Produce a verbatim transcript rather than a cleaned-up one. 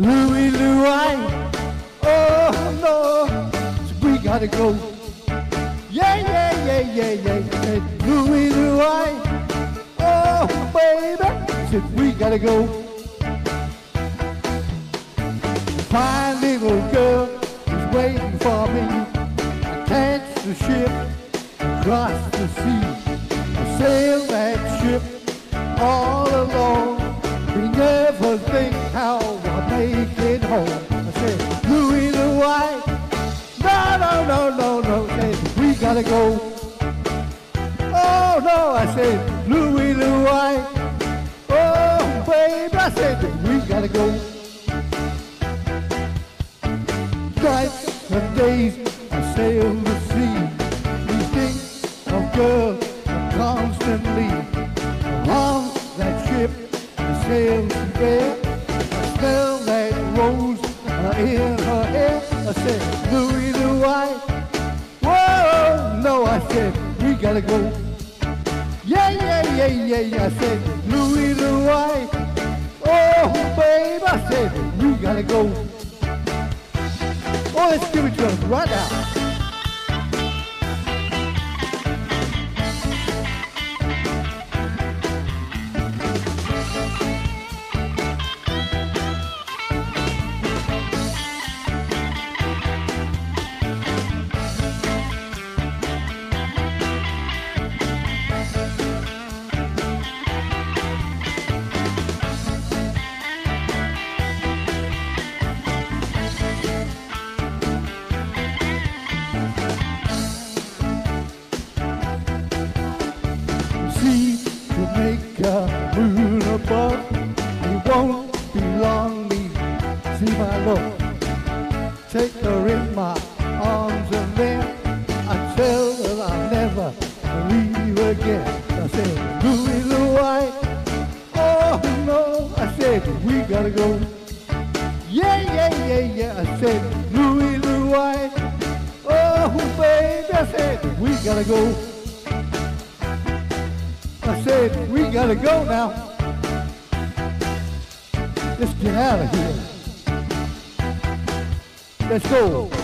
Louie Louie, oh no, so we gotta go. Yeah, yeah, yeah, yeah, yeah, said Louie Louie, oh baby, said we gotta go. The fine little girl is waiting for me. I catch the ship across the sea. I sail that ship all alone. We never think how I make it home. I said, Louie Louie, no, no, no, no, no, said, we gotta go. Oh, no, I said, Louie Louie, oh, babe, I said, we gotta go. Nights and days, I sail the sea. We think of girls constantly. On that ship, I sail together. I smell that rose in her hair. I said, Louie Louie, whoa, no, I said, we gotta go. Yeah, yeah, yeah, yeah, yeah, I said, Louie Louie, oh, babe, I said, we gotta go. Oh, let's give it to us right now. Jamaica, moon above, it won't be long, me, see my love. Take her in my arms and there, I tell her I'll never leave again. I said, Louie Louie, oh no, I said, we gotta go. Yeah, yeah, yeah, yeah, I said, Louie Louie, oh baby, I said, we gotta go. I said, we gotta go now. Let's get out of here. Let's go.